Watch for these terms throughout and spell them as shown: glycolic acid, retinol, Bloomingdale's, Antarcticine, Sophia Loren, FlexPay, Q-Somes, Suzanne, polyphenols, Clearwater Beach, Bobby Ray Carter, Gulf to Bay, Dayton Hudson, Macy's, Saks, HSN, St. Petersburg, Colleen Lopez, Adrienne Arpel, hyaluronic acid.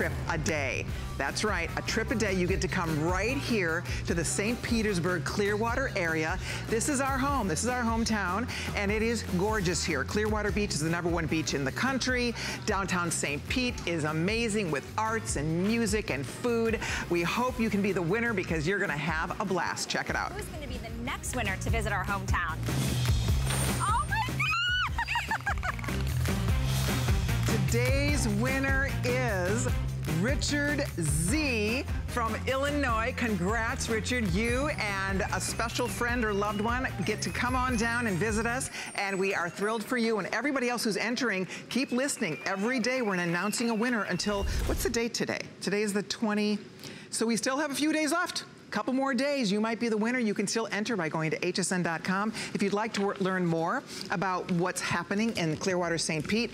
trip a day. That's right, a trip a day. You get to come right here to the St. Petersburg, Clearwater area. This is our home. This is our hometown, and it is gorgeous here. Clearwater Beach is the #1 beach in the country. Downtown St. Pete is amazing with arts and music and food. We hope you can be the winner because you're going to have a blast. Check it out. Who's going to be the next winner to visit our hometown? Today's winner is Richard Z from Illinois. Congrats, Richard. You and a special friend or loved one get to come on down and visit us, and we are thrilled for you. And everybody else who's entering, keep listening. Every day we're announcing a winner until, what's the date today? Today is the 20th, so we still have a few days left. Couple more days, you might be the winner. You can still enter by going to hsn.com. If you'd like to learn more about what's happening in Clearwater St. Pete,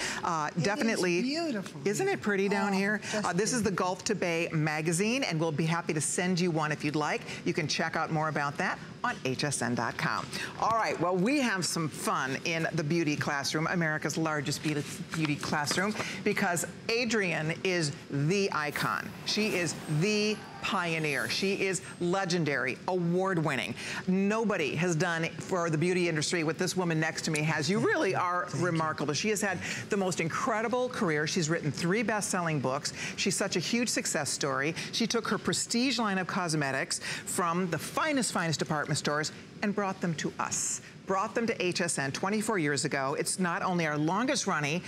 definitely. It is beautiful. Isn't it pretty down here? This is the Gulf to Bay magazine, and we'll be happy to send you one if you'd like. You can check out more about that on hsn.com. All right, well, we have some fun in the beauty classroom, America's largest beauty classroom, because Adrienne is the icon. She is the pioneer. She is legendary, award-winning. Nobody has done for the beauty industry what this woman next to me has. You really are remarkable. She has had the most incredible career. She's written 3 best-selling books. She's such a huge success story. She took her prestige line of cosmetics from the finest department stores and brought them to us. Brought them to HSN 24 years ago. It's not only our longest running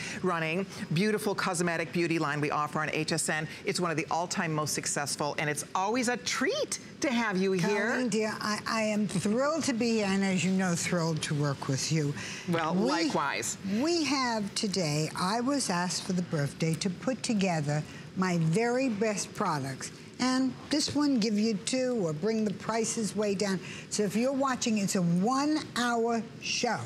beautiful cosmetic beauty line we offer on HSN, it's one of the all-time most successful, and it's always a treat to have you here. Colleen, dear, I am thrilled to be, and as you know, thrilled to work with you. Well, likewise. We have today, I was asked for the birthday to put together my very best products. And this one, give you 2 or bring the prices way down. So if you're watching, it's a 1-hour show.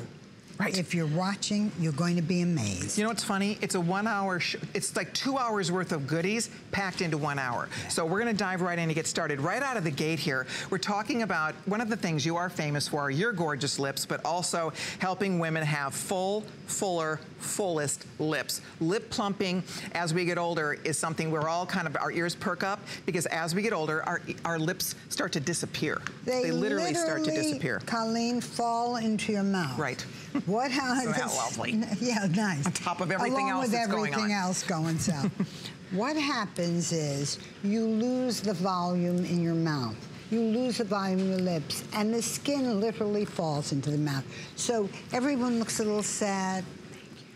Right. If you're watching, you're going to be amazed. You know what's funny? It's a 1-hour show. It's like 2 hours worth of goodies packed into 1 hour. So we're going to dive right in and get started right out of the gate here. We're talking about one of the things you are famous for, your gorgeous lips, but also helping women have full, fuller, fullest lips. Lip plumping as we get older is something we're all kind of, our ears perk up, because as we get older, our lips start to disappear. They literally start to disappear. Colleen, fall into your mouth. Right. What? How lovely. Yeah, nice. On top of everything else that's going on. Along with everything else going south. What happens is you lose the volume in your mouth. You lose the volume in your lips, and the skin literally falls into the mouth. So everyone looks a little sad.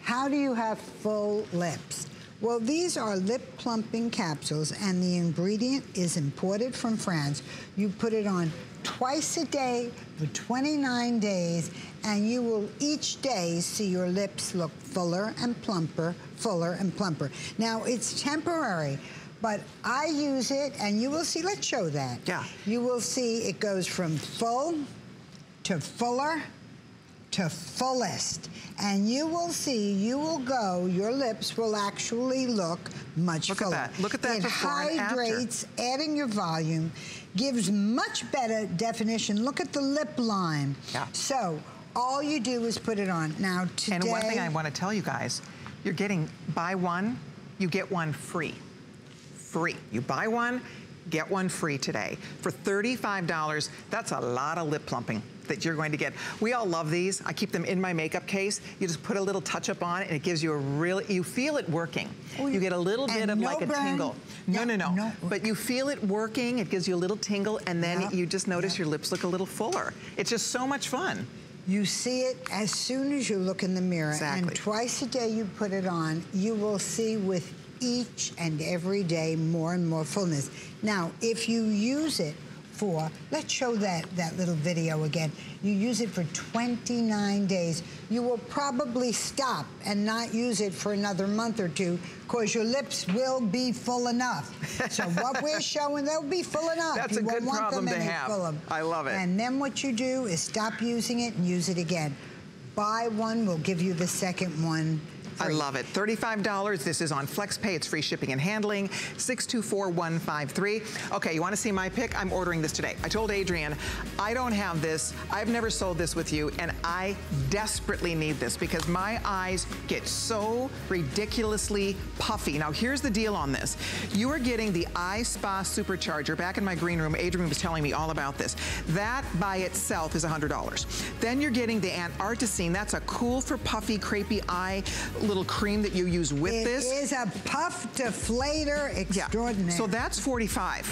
How do you have full lips? Well, these are lip plumping capsules, and the ingredient is imported from France. You put it on twice a day for 29 days, and you will each day see your lips look fuller and plumper, fuller and plumper. Now, it's temporary, but I use it, and you will see. Let's show that. Yeah. You will see it goes from full to fuller to fullest, and you will see, you will go, your lips will actually look much fuller. Look at that before and after. It hydrates, adding your volume, gives much better definition. Look at the lip line. Yeah. So all you do is put it on. Now today... And one thing I want to tell you guys, you're getting, buy one, you get one free. Free. You buy one, get one free today. For $35, that's a lot of lip plumping that you're going to get. We all love these. I keep them in my makeup case. You just put a little touch-up on it, and it gives you a real, you feel it working. Oh, you get a little bit of like a tingle. No, no, no, no. But you feel it working, it gives you a little tingle, and then you just notice your lips look a little fuller. It's just so much fun. You see it as soon as you look in the mirror. Exactly. And twice a day you put it on, you will see with each and every day more and more fullness. Now, if you use it for, let's show that little video again. You use it for 29 days. You will probably stop and not use it for another month or two, because your lips will be full enough. So what we're showing, they'll be full enough. That's a good problem to have. I love it. And then what you do is stop using it and use it again. Buy one, we'll give you the second one I love it. $35. This is on FlexPay. It's free shipping and handling. 624153. Okay, you want to see my pick? I'm ordering this today. I told Adrienne, I don't have this. I've never sold this with you, and I desperately need this because my eyes get so ridiculously puffy. Now, here's the deal on this. You are getting the Eye Spa Supercharger. Back in my green room, Adrienne was telling me all about this. That by itself is $100. Then you're getting the Antarcticine. That's a cool for puffy, crepey eye little cream that you use with this. It is a puff deflator extraordinary. Yeah. So that's $45.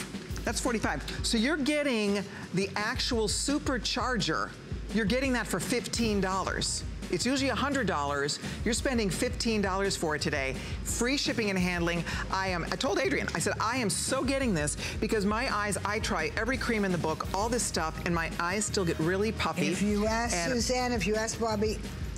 That's $45. So you're getting the actual supercharger. You're getting that for $15. It's usually $100. You're spending $15 for it today. Free shipping and handling. I told Adrienne, I said, I am so getting this because my eyes, I try every cream in the book, all this stuff, and my eyes still get really puffy. If you ask Suzanne, if you ask Bobby,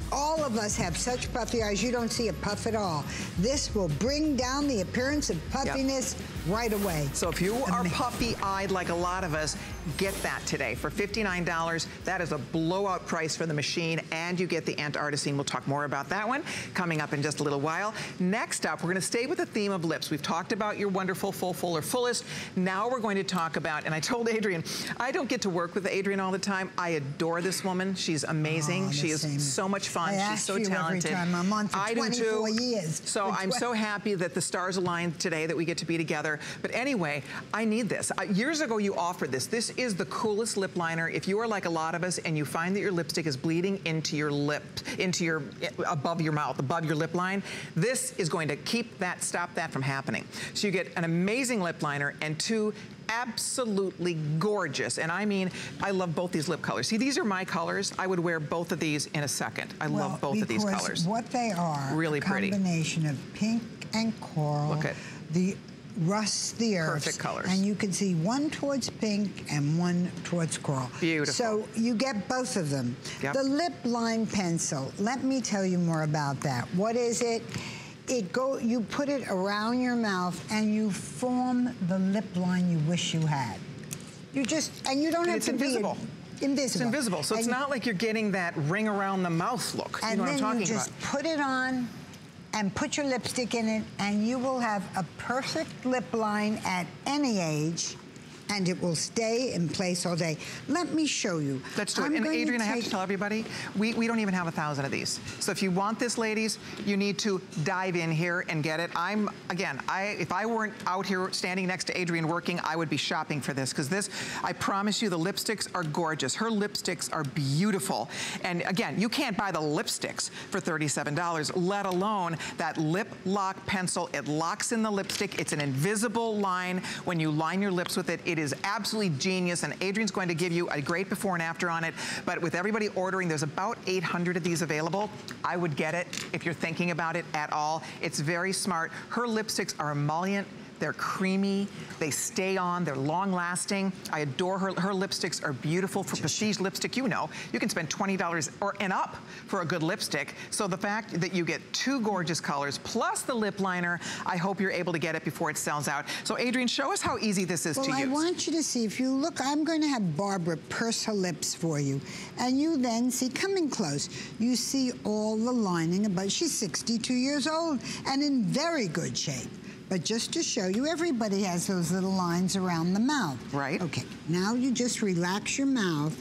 all of us have such puffy eyes, you don't see a puff at all. This will bring down the appearance of puffiness right away. So if you are puffy-eyed like a lot of us, get that today for $59. That is a blowout price for the machine, and you get the Antarcticine. We'll talk more about that one coming up in just a little while. Next up, we're going to stay with the theme of lips. We've talked about your wonderful full, full, or fullest. Now we're going to talk about, and I told Adrienne, I don't get to work with Adrienne all the time. I adore this woman. She's amazing. She is so much fun. She's so talented. I'm on for 24 years. So I'm so happy that the stars aligned today that we get to be together. But anyway, I need this. Years ago, you offered this. This is the coolest lip liner. If you are like a lot of us and you find that your lipstick is bleeding into your lip, into your, above your mouth, above your lip line, this is going to keep that, stop that from happening. So you get an amazing lip liner and two absolutely gorgeous, and I mean, I love both these lip colors. See, these are my colors. I would wear both of these in a second. I love both of these colors. What they are, really pretty. Combination of pink and coral. Look at the rusty earth. Perfect colors. And you can see one towards pink and one towards coral. Beautiful. So you get both of them. Yep. The lip line pencil, let me tell you more about that. What is it? You put it around your mouth and you form the lip line you wish you had. You just, and you don't have to be invisible. Invisible. It's invisible. So it's not like you're getting that ring around the mouth look. You know what I'm talking about. And then you just put it on and put your lipstick in it, and you will have a perfect lip line at any age, and it will stay in place all day. Let me show you. Let's do it. And Adrienne, I have to tell everybody, we don't even have 1,000 of these. So if you want this, ladies, you need to dive in here and get it. If I weren't out here standing next to Adrienne working, I would be shopping for this, because this, I promise you, the lipsticks are gorgeous. Her lipsticks are beautiful. And again, you can't buy the lipsticks for $37, let alone that lip lock pencil. It locks in the lipstick. It's an invisible line. When you line your lips with it, it is absolutely genius, and Adrienne's going to give you a great before and after on it. But with everybody ordering, there's about 800 of these available. I would get it if you're thinking about it at all. It's very smart. Her lipsticks are emollient. They're creamy, they stay on, they're long lasting. I adore her. Her lipsticks are beautiful. For prestige lipstick, you know, you can spend $20 and up for a good lipstick. So the fact that you get two gorgeous colors plus the lip liner, I hope you're able to get it before it sells out. So Adrienne, show us how easy this is to use. Well, I want you to see, if you look, I'm going to have Barbara purse her lips for you. And you then see, coming close, you see all the lining above. She's 62 years old and in very good shape. But just to show you, everybody has those little lines around the mouth. Right. Okay, now you just relax your mouth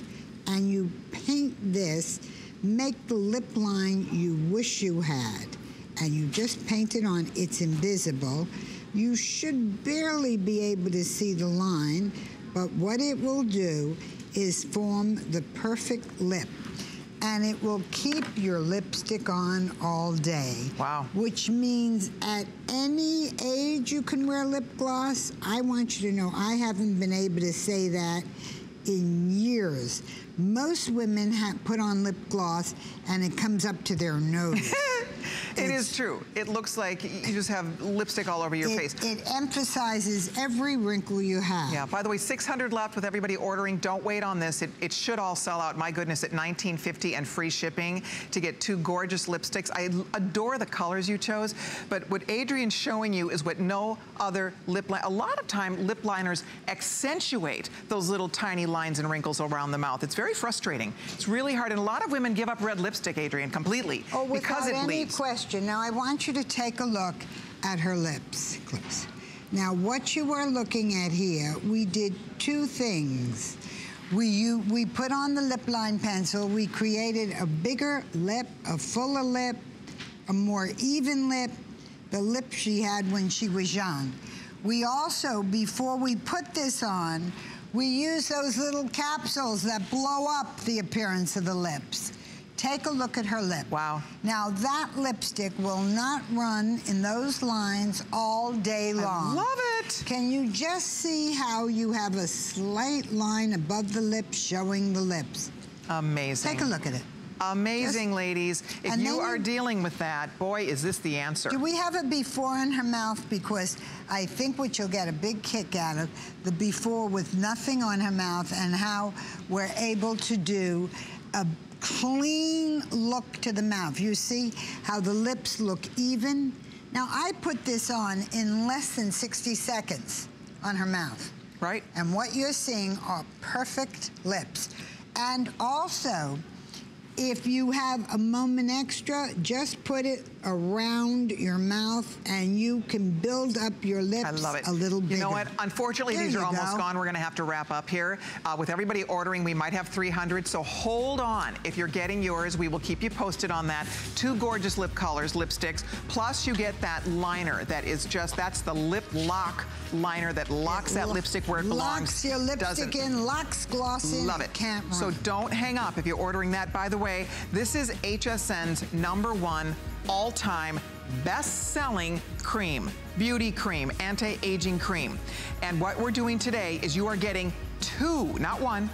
and you paint this, make the lip line you wish you had. And you just paint it on, it's invisible. You should barely be able to see the line, but what it will do is form the perfect lip. And it will keep your lipstick on all day. Wow. Which means at any age you can wear lip gloss. I want you to know I haven't been able to say that in years. Most women have put on lip gloss and it comes up to their nose. It is true. It looks like you just have lipstick all over your face. It emphasizes every wrinkle you have. Yeah, by the way, 600 left with everybody ordering. Don't wait on this. It should all sell out, my goodness, at $19.50 and free shipping to get two gorgeous lipsticks. I adore the colors you chose, but what Adrienne's showing you is what no other lip liner. A lot of time, lip liners accentuate those little tiny lines and wrinkles around the mouth. It's very frustrating. It's really hard, and a lot of women give up red lipstick, Adrienne, completely because it leaves. Without any question. question. Now I want you to take a look at her lips, please. Now what you are looking at here, we did two things. We put on the lip line pencil, we created a bigger lip, a fuller lip, a more even lip, the lip she had when she was young. We also, before we put this on, we use those little capsules that blow up the appearance of the lips. Take a look at her lip. Wow. Now that lipstick will not run in those lines all day long. I love it. Can you just see how you have a slight line above the lips showing the lips? Amazing. Take a look at it. Amazing, just, ladies. If you are dealing with that, boy, is this the answer. Do we have a before in her mouth? Because I think what you'll get a big kick out of, the before with nothing on her mouth and how we're able to do a clean look to the mouth. You see how the lips look even? Now, I put this on in less than 60 seconds on her mouth. Right. And what you're seeing are perfect lips. And also, if you have a moment extra, just put it around your mouth and you can build up your lips. I love it. A little bigger. You know what? Unfortunately, there these are almost gone. We're going to have to wrap up here. With everybody ordering, we might have 300, so hold on. If you're getting yours, we will keep you posted on that. Two gorgeous lip colors, lipsticks, plus you get that liner that is just, that's the lip lock liner that locks that lipstick where it belongs. Locks your lipstick in, locks gloss in. Love it. Can't run. So don't hang up if you're ordering that. By the way, this is HSN's #1 all-time best-selling cream, beauty cream, anti-aging cream. And what we're doing today is you are getting two, not one,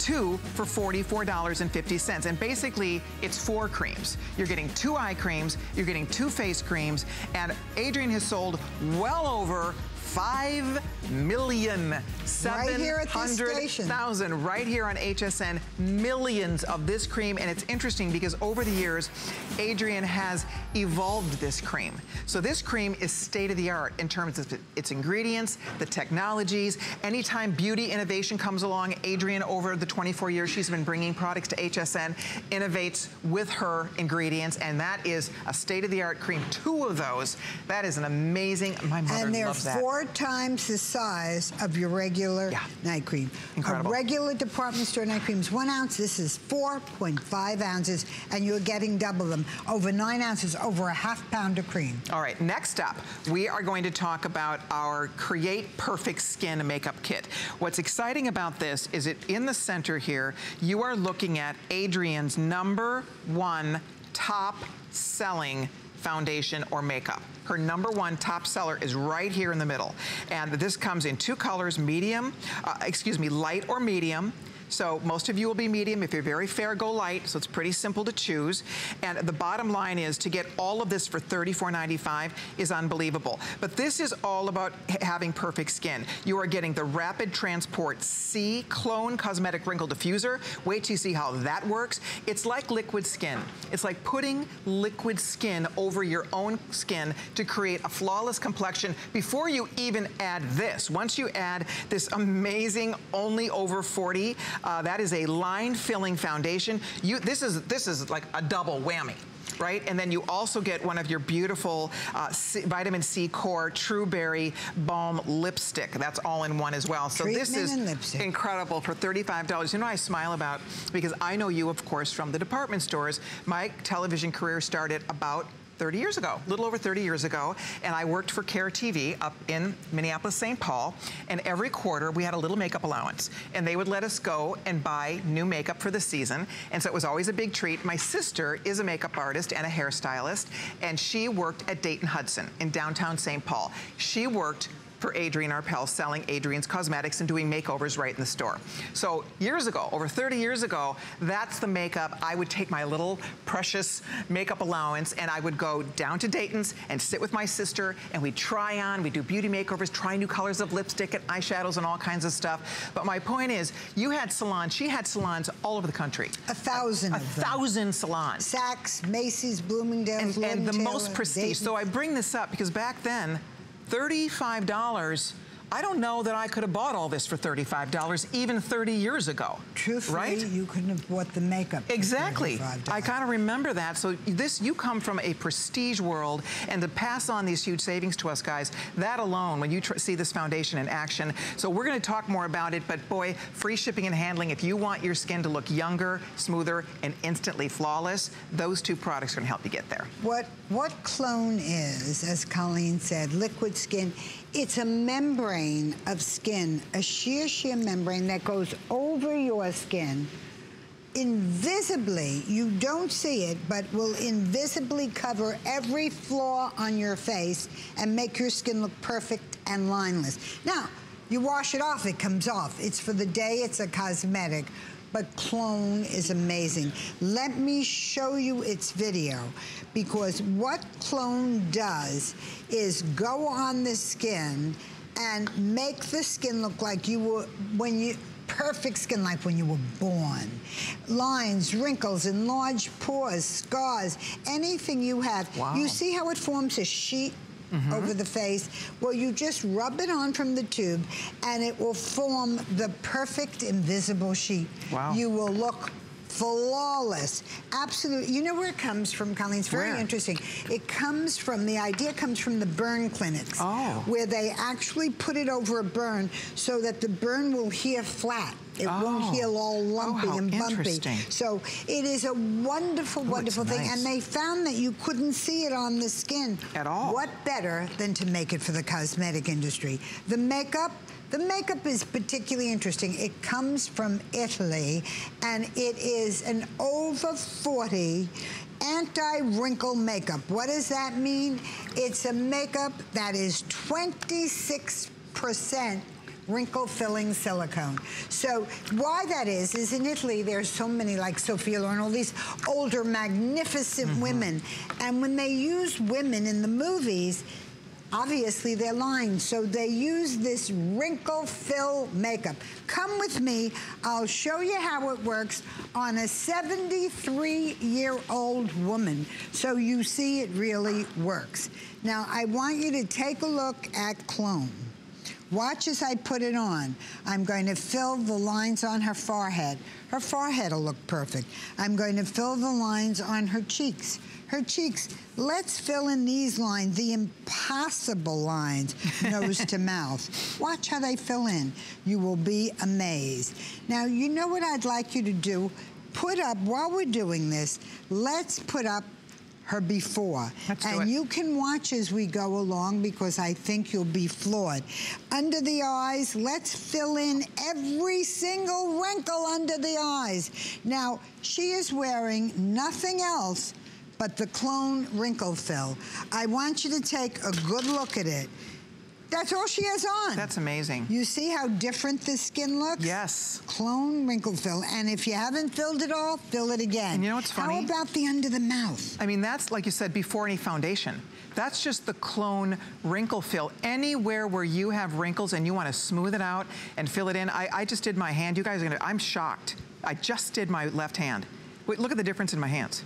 two for $44.50. And basically, it's four creams. You're getting two eye creams, you're getting two face creams, and Adrienne has sold well over 5,700,000 right here on HSN, millions of this cream. And it's interesting because over the years, Adrienne has evolved this cream. So this cream is state of the art in terms of its ingredients, the technologies. Anytime beauty innovation comes along, Adrienne, over the 24 years she's been bringing products to HSN, innovates with her ingredients. And that is a state of the art cream. Two of those. That is an amazing, my mother loves that. 4 times the size of your regular night cream. Incredible. A regular department store night cream is 1 ounce. This is 4.5 ounces, and you're getting double them. Over 9 ounces, over a half pound of cream. All right, next up, we are going to talk about our Create Perfect Skin Makeup Kit. What's exciting about this is in the center here, you are looking at Adrienne's #1 top-selling foundation or makeup. Her #1 top seller is right here in the middle. And this comes in two colors, light or medium. So most of you will be medium. If you're very fair, go light. So it's pretty simple to choose. And the bottom line is to get all of this for $34.95 is unbelievable. But this is all about having perfect skin. You are getting the Rapid Transport C Clone Cosmetic Wrinkle Diffuser. Wait till you see how that works. It's like liquid skin. It's like putting liquid skin over your own skin to create a flawless complexion before you even add this. Once you add this amazing Only Over 40, that is a line-filling foundation. This is like a double whammy, right? And then you also get one of your beautiful vitamin C core True Berry Balm Lipstick. That's all in one as well. So treatment, this is incredible for $35. You know what I smile about? Because I know you, of course, from the department stores. My television career started about 30 years ago, a little over 30 years ago, and I worked for Care TV up in Minneapolis, St. Paul, and every quarter we had a little makeup allowance, and they would let us go and buy new makeup for the season, and so it was always a big treat. My sister is a makeup artist and a hairstylist, and she worked at Dayton Hudson in downtown St. Paul. She worked for Adrienne Arpel, selling Adrienne's cosmetics and doing makeovers right in the store. So years ago, over 30 years ago, that's the makeup. I would take my little precious makeup allowance and I would go down to Dayton's and sit with my sister and we'd try on, we'd do beauty makeovers, try new colors of lipstick and eyeshadows and all kinds of stuff. But my point is, you had salons, she had salons all over the country. 1,000 of them. 1,000 salons. Saks, Macy's, Bloomingdale's, and the most prestige. So I bring this up because back then, $35 I don't know that I could have bought all this for $35 even 30 years ago. Truthfully, right? You couldn't have bought the makeup. Exactly. I kind of remember that. So this, you come from a prestige world, and to pass on these huge savings to us guys, that alone, when you see this foundation in action. So we're going to talk more about it, but boy, free shipping and handling. If you want your skin to look younger, smoother, and instantly flawless, those two products are going to help you get there. What Clone is, as Colleen said, liquid skin. It's a membrane of skin, a sheer membrane that goes over your skin invisibly. You don't see it, but will invisibly cover every flaw on your face and make your skin look perfect and lineless. Now, you wash it off, it comes off. It's for the day, it's a cosmetic. But Clone is amazing. Let me show you its video, because what Clone does is go on the skin and make the skin look like you were, perfect skin like when you were born. Lines, wrinkles, enlarged pores, scars, anything you have. Wow. You see how it forms a sheet? Mm-hmm. Over the face. Well, you just rub it on from the tube and it will form the perfect invisible sheet. Wow. You will look flawless. Absolutely. You know where it comes from, Colleen? It's very interesting. It comes from, the idea comes from the burn clinics. Oh. Where they actually put it over a burn so that the burn will heal flat. It won't heal all lumpy and bumpy. So it is a wonderful, wonderful thing. Nice. And they found that you couldn't see it on the skin. At all. What better than to make it for the cosmetic industry? The makeup is particularly interesting. It comes from Italy, and it is an over 40 anti-wrinkle makeup. What does that mean? It's a makeup that is 26% wrinkle-filling silicone. So why that is in Italy, there's so many, like Sophia Loren, all these older, magnificent women. And when they use women in the movies, obviously they're lined. So they use this wrinkle-fill makeup. Come with me. I'll show you how it works on a 73-year-old woman. So you see it really works. Now, I want you to take a look at Clone. Watch as I put it on. I'm going to fill the lines on her forehead. Her forehead will look perfect. I'm going to fill the lines on her cheeks. Her cheeks, let's fill in these lines, the impossible lines, nose to mouth. Watch how they fill in. You will be amazed. Now, you know what I'd like you to do? Put up, while we're doing this, let's put up her before. And you can watch as we go along, because I think you'll be floored. Under the eyes, let's fill in every single wrinkle under the eyes. Now, she is wearing nothing else but the Clone Wrinkle Fill. I want you to take a good look at it. That's all she has on. That's amazing. You see how different the skin looks? Yes. Clone Wrinkle Fill. And if you haven't filled it all, fill it again. And you know what's funny? How about the under the mouth? I mean, that's, like you said, before any foundation. That's just the Clone Wrinkle Fill. Anywhere where you have wrinkles and you want to smooth it out and fill it in. I just did my hand. You guys are going to, I'm shocked. I just did my left hand. Wait, look at the difference in my hands.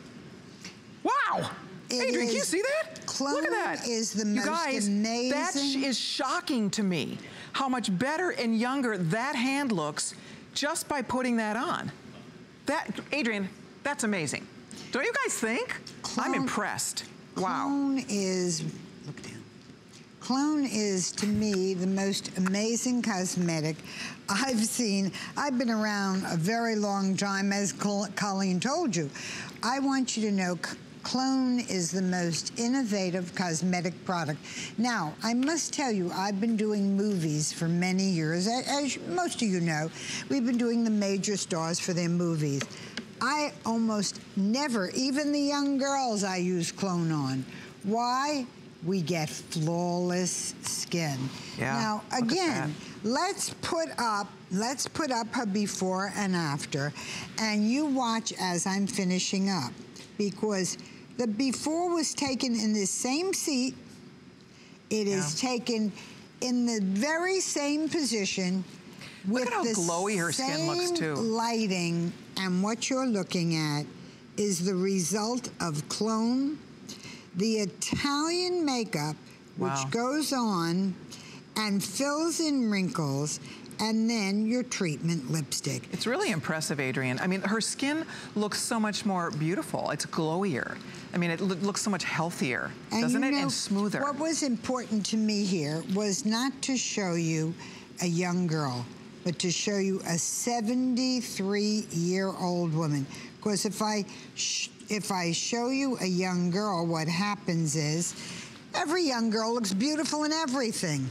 Wow! Adrienne, can you see that? Clone, look at that. Is the most, you guys, amazing. That is shocking to me, how much better and younger that hand looks just by putting that on. That, Adrienne, that's amazing. Don't you guys think? Clone, I'm impressed. Wow. Clone is, look down. Clone is, to me, the most amazing cosmetic I've seen. I've been around a very long time, as Colleen told you. I want you to know, Clone is the most innovative cosmetic product. Now, I must tell you, I've been doing movies for many years. As most of you know, we've been doing the major stars for their movies. I almost never, even the young girls, I use Clone on. Why? We get flawless skin. Yeah, now, again, let's put up her before and after, and you watch as I'm finishing up, because the before was taken in this same seat. It is taken in the very same position with the same glowy her skin looks too. Lighting, and what you're looking at is the result of Clone, the Italian makeup, which goes on and fills in wrinkles, and then your treatment lipstick. It's really impressive, Adrienne. I mean, her skin looks so much more beautiful. It's glowier. I mean, it looks so much healthier, doesn't it? And smoother. What was important to me here was not to show you a young girl, but to show you a 73-year-old woman. Because if I show you a young girl, what happens is every young girl looks beautiful in everything.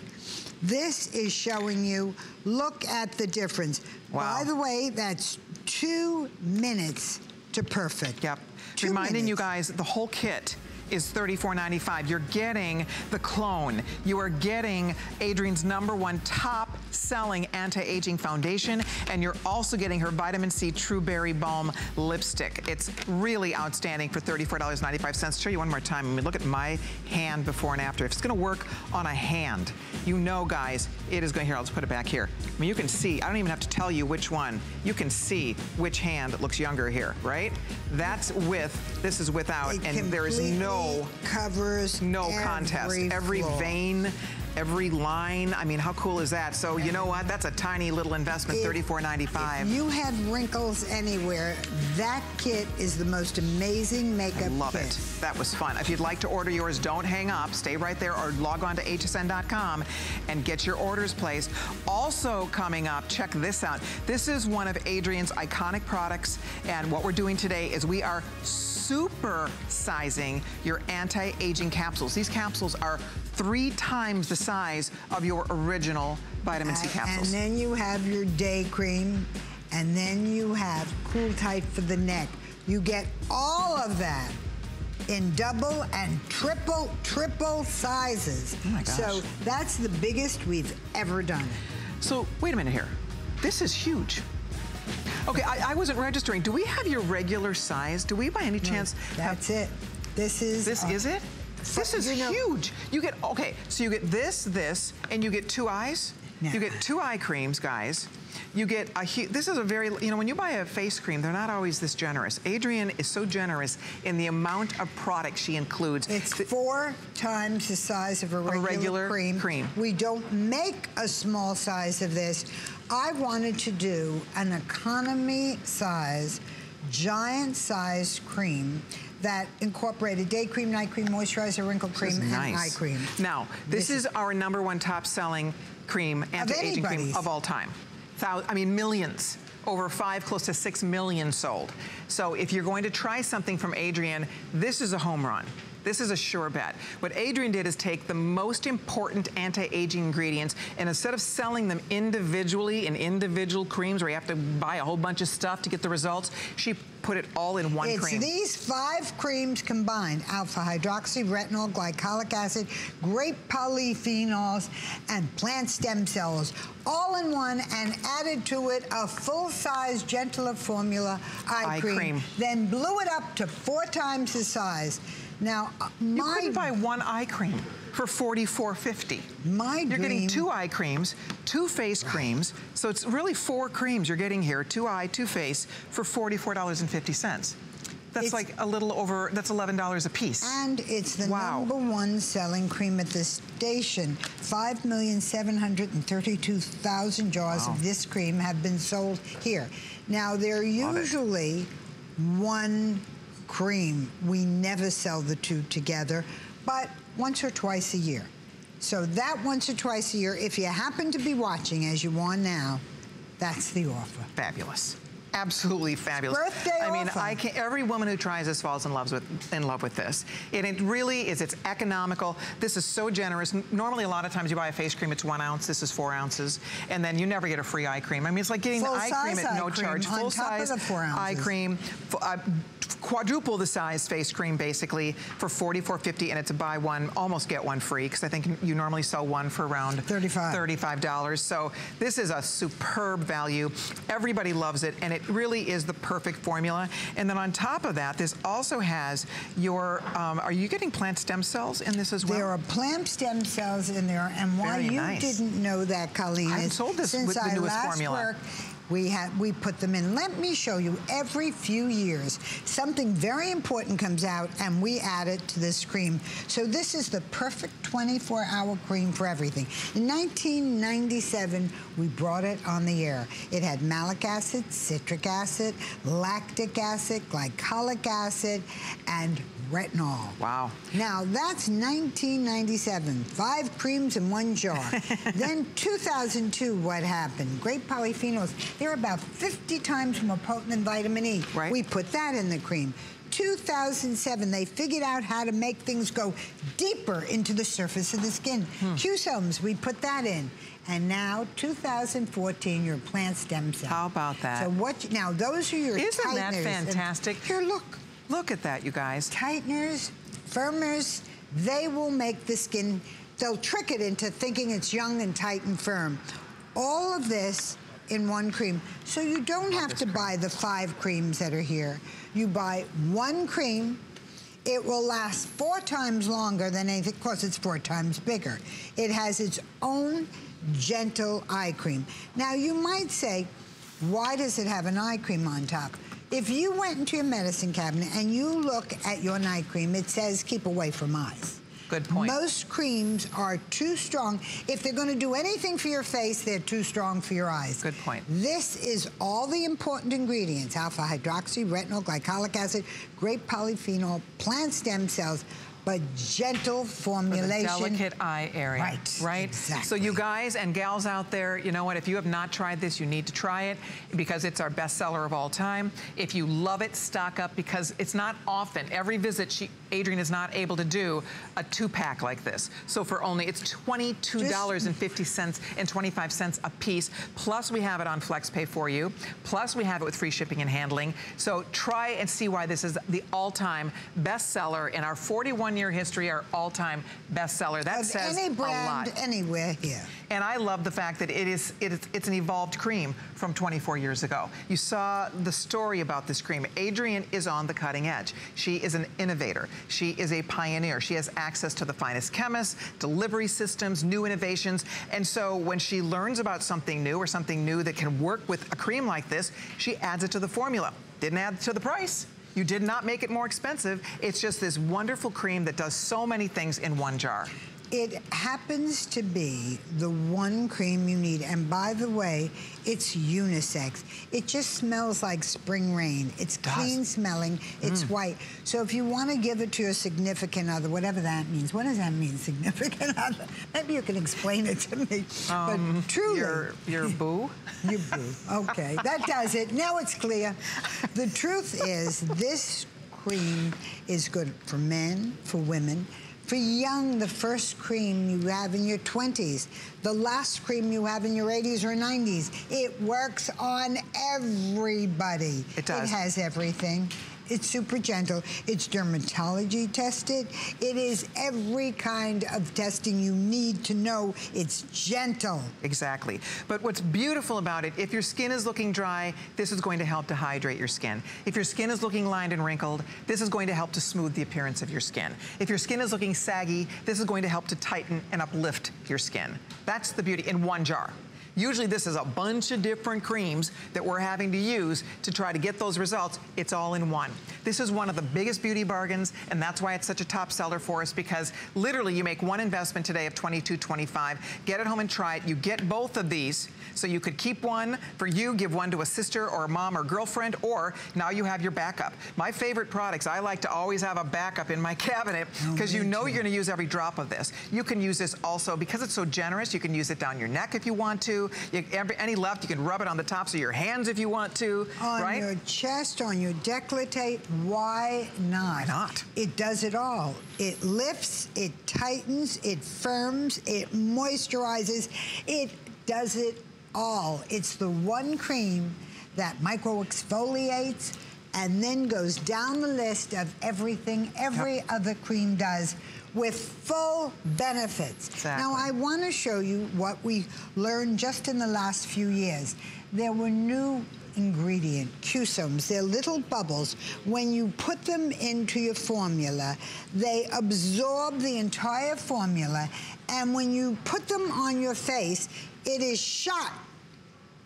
This is showing you, look at the difference. Wow. By the way, that's 2 minutes to perfect. Yep. Reminding you guys, the whole kit is $34.95. You're getting the clone. You are getting Adrienne's #1 top-selling anti-aging foundation, and you're also getting her Vitamin C True Berry Balm lipstick. It's really outstanding for $34.95. I'll show you one more time. I mean, look at my hand before and after. If it's gonna work on a hand, you know, guys, it is gonna, here, I'll just put it back here. I mean, you can see, I don't even have to tell you which one. You can see which hand looks younger here, right? That's with, this is without, and there is no covers, no contest. Every vein, every line. I mean, how cool is that? So you know what? That's a tiny little investment, $34.95. If you have wrinkles anywhere, that kit is the most amazing makeup kit. I love it. That was fun. If you'd like to order yours, don't hang up. Stay right there or log on to hsn.com and get your orders placed. Also coming up, check this out. This is one of Adrienne's iconic products, and what we're doing today is we are super sizing your anti-aging capsules. These capsules are 3 times the size of your original vitamin C capsules. And then you have your day cream, and then you have Cool Tight for the neck. You get all of that in double and triple sizes. Oh my gosh. So that's the biggest we've ever done. So wait a minute here. This is huge. Okay, I wasn't registering. Do we have your regular size? Do we by any chance that's have... it. This is... This is it? This is huge. You get... Okay, so you get this, and you get 2 eyes. No. You get 2 eye creams, guys. You get a this is a very, you know, when you buy a face cream, they're not always this generous. Adrienne is so generous in the amount of product she includes. It's 4 times the size of a regular cream. We don't make a small size of this. I wanted to do an economy size, giant size cream that incorporated day cream, night cream, moisturizer, wrinkle cream, and eye cream. Now, this is our #1 top selling cream, anti-aging cream of all time. I mean, millions, over 5, close to 6 million sold. So if you're going to try something from Adrienne, this is a home run. This is a sure bet. What Adrienne did is take the most important anti-aging ingredients, and instead of selling them individually in individual creams where you have to buy a whole bunch of stuff to get the results, she put it all in one cream. It's these 5 creams combined: alpha-hydroxy, retinol, glycolic acid, grape polyphenols, and plant stem cells, all in one, and added to it a full-size, gentler formula eye cream. Then blew it up to 4 times the size. Now, you couldn't buy 1 eye cream for $44.50. You're getting 2 eye creams, 2 face creams, so it's really 4 creams you're getting here, 2 eye, 2 face, for $44.50. That's like a little over, that's $11 a piece. And it's the #1 selling cream at this station. 5,732,000 jars of this cream have been sold here. Now, they're usually one cream. We never sell the 2 together, but once or twice a year. So that once or twice a year, if you happen to be watching as you are now, that's the offer. Fabulous. Absolutely fabulous. Birthday offer. I mean, every woman who tries this falls in love with this. And it really is. It's economical. This is so generous. Normally, a lot of times you buy a face cream, it's 1 ounce. This is 4 ounces, and then you never get a free eye cream. I mean, it's like getting the eye cream at no charge. Full size eye cream, quadruple the size face cream, basically, for $44.50, and it's a buy one, almost get one free, because I think you normally sell one for around $35. So this is a superb value. Everybody loves it, and it really is the perfect formula. And then on top of that, this also has your, are you getting plant stem cells in this as well? There are plant stem cells in there, and why you didn't know that, Colleen, is since I last worked We put them in. Let me show you, every few years, something very important comes out and we add it to this cream. So this is the perfect 24-hour cream for everything. In 1997, we brought it on the air. It had malic acid, citric acid, lactic acid, glycolic acid, and retinol. Wow. Now, that's 1997. 5 creams in one jar. Then 2002, what happened? Great polyphenols. They're about 50 times more potent than vitamin E. Right. We put that in the cream. 2007, they figured out how to make things go deeper into the surface of the skin. Q-Somes, we put that in. And now, 2014, your plant stem cells. How about that? So what, now those are your tighteners. Isn't that fantastic? And here, look. Look at that, you guys. Tighteners, firmers, they will make the skin, they'll trick it into thinking it's young and tight and firm. All of this in one cream. So you don't have to buy the 5 creams that are here. You buy one cream. It will last 4 times longer than anything, because it's 4 times bigger. It has its own gentle eye cream. Now you might say, why does it have an eye cream on top? If you went into your medicine cabinet and you look at your night cream, it says keep away from eyes. Good point. Most creams are too strong. If they're going to do anything for your face, they're too strong for your eyes. Good point. This is all the important ingredients: alpha hydroxy, retinol, glycolic acid, grape polyphenol, plant stem cells, but gentle formulation. For the delicate eye area. Right. Right? Exactly. So you guys and gals out there, you know what? If you have not tried this, you need to try it because it's our bestseller of all time. If you love it, stock up, because it's not often. Every visit, Adrienne is not able to do a 2-pack like this. So for only, it's $22.50 and 25 cents a piece. Plus we have it on FlexPay for you. Plus we have it with free shipping and handling. So try and see why this is the all-time bestseller in our 41-year history, our all-time bestseller. That says any brand, a lot. Anywhere here. And I love the fact that it's an evolved cream from 24 years ago. You saw the story about this cream. Adrienne is on the cutting edge. She is an innovator. She is a pioneer. She has access to the finest chemists, delivery systems, new innovations. And so when she learns about something new or something new that can work with a cream like this, she adds it to the formula. Didn't add it to the price. You did not make it more expensive. It's just this wonderful cream that does so many things in one jar. It happens to be the one cream you need. And by the way, it's unisex. It just smells like spring rain. It's clean smelling. It's white. So if you want to give it to your significant other, whatever that means. What does that mean, significant other? Maybe you can explain it to me. But truly. Your boo? Your boo. Okay. That does it. Now it's clear. The truth is, this cream is good for men, for women. For young, the first cream you have in your 20s, the last cream you have in your 80s or 90s, it works on everybody. It does. It has everything. It's super gentle. It's dermatology tested. It is every kind of testing you need to know. It's gentle. Exactly. But what's beautiful about it, if your skin is looking dry, this is going to help to hydrate your skin. If your skin is looking lined and wrinkled, this is going to help to smooth the appearance of your skin. If your skin is looking saggy, this is going to help to tighten and uplift your skin. That's the beauty in one jar. Usually this is a bunch of different creams that we're having to use to try to get those results. It's all in one. This is one of the biggest beauty bargains, and that's why it's such a top seller for us, because literally you make one investment today of $22.25. Get it home and try it. You get both of these, so you could keep one for you, give one to a sister or a mom or girlfriend, or now you have your backup. My favorite products, I like to always have a backup in my cabinet, because you know you're going to use every drop of this. You can use this also, because it's so generous, you can use it down your neck if you want to. Any left, you can rub it on the tops of your hands if you want to, right? On your chest, on your décolleté, why not? Why not? It does it all. It lifts, it tightens, it firms, it moisturizes, it does it all. It's the one cream that micro-exfoliates and then goes down the list of everything every other cream does, with full benefits. Exactly. Now, I want to show you what we learned just in the last few years. There were new ingredients, Q-Somes. They're little bubbles. When you put them into your formula, they absorb the entire formula, and when you put them on your face, it is shot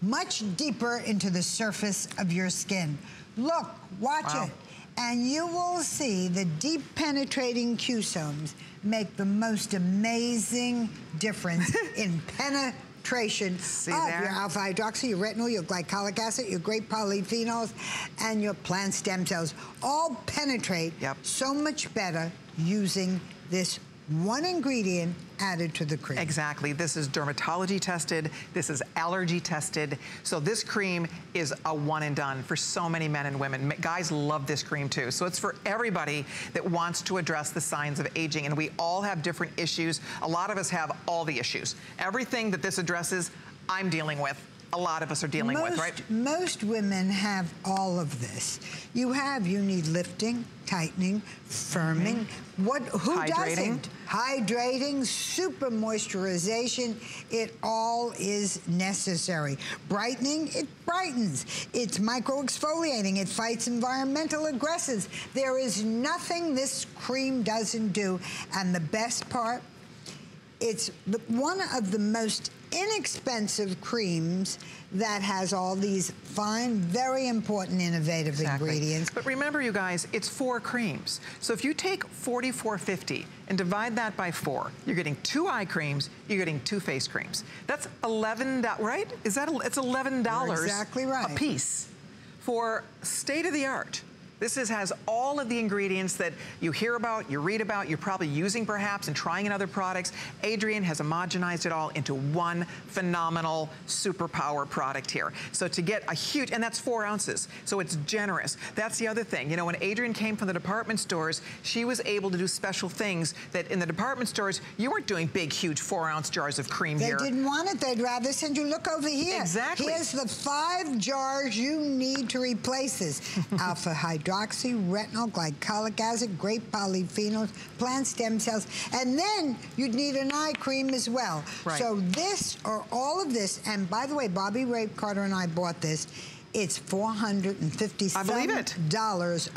much deeper into the surface of your skin. Look, watch it, and you will see the deep penetrating Q-zones make the most amazing difference in penetration of your alpha-hydroxy, your retinol, your glycolic acid, your great polyphenols, and your plant stem cells. All penetrate so much better using this one ingredient added to the cream. Exactly. This is dermatology tested. This is allergy tested. So this cream is a one and done for so many men and women. Guys love this cream too. So it's for everybody that wants to address the signs of aging. And we all have different issues. A lot of us have all the issues. Everything that this addresses, I'm dealing with. A lot of us are dealing with, right? Most women have all of this. You need lifting, tightening, firming. Who doesn't? Hydrating, super moisturization. It all is necessary. Brightening, it brightens. It's micro-exfoliating. It fights environmental aggressors. There is nothing this cream doesn't do. And the best part, it's one of the most inexpensive creams that has all these fine, very important, innovative ingredients. But remember, you guys, it's 4 creams. So if you take $44.50 and divide that by 4, you're getting 2 eye creams, you're getting 2 face creams. That's $11, right? Is that, it's $11 a piece for state-of-the-art. This has all of the ingredients that you hear about, you read about, you're probably using perhaps and trying in other products. Adrienne has homogenized it all into one phenomenal superpower product here. So to get a huge, and that's 4 ounces, so it's generous. That's the other thing. You know, when Adrienne came from the department stores, she was able to do special things that in the department stores, you weren't doing big, huge 4-ounce jars of cream here. They didn't want it. They'd rather send you, look over here. Exactly. Here's the 5 jars you need to replace this. Alpha hydroxy, retinol, glycolic acid, great polyphenols, plant stem cells, and then you'd need an eye cream as well. Right. So this, or all of this, and by the way, Bobby Ray Carter and I bought this. It's $457